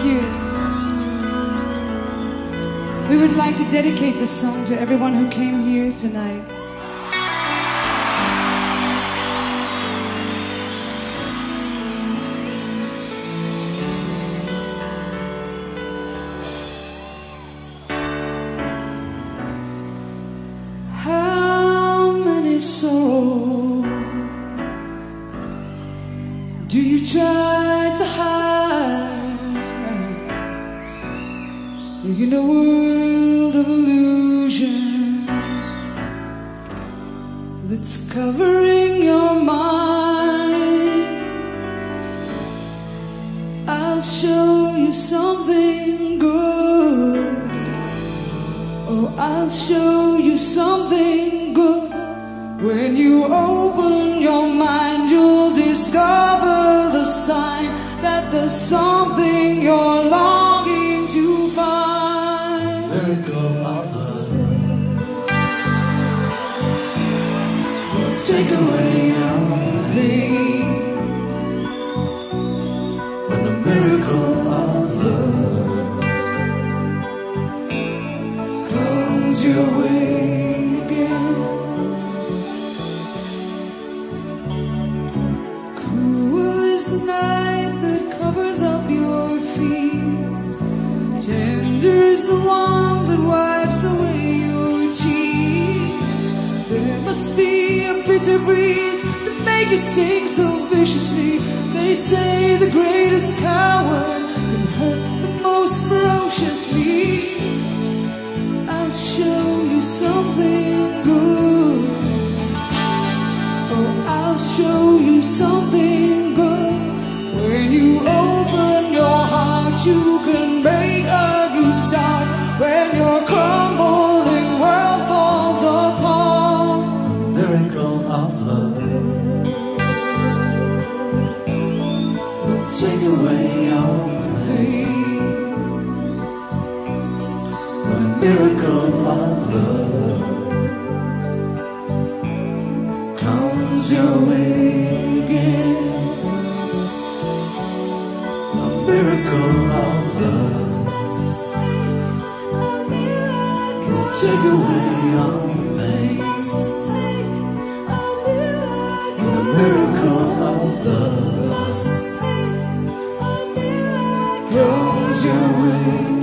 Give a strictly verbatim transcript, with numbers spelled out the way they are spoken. Thank you. We would like to dedicate this song to everyone who came here tonight. Do you try to hide in a world of illusion that's covering your mind? I'll show you something good. Oh, I'll show you something good. When you open your mind, you'll discover that there's something you're longing to find. Miracle of love, take away our pain. And the miracle of love comes your way again. Breeze to make you sting so viciously. They say the greatest coward can hurt the most ferociously. I'll show you something good. Oh, I'll show you something good. When you open your heart, you can make a new start. When you're crumbled, take away our pain. The miracle of love comes your way again. The miracle of love will take away our pain. The miracle of love. Your way.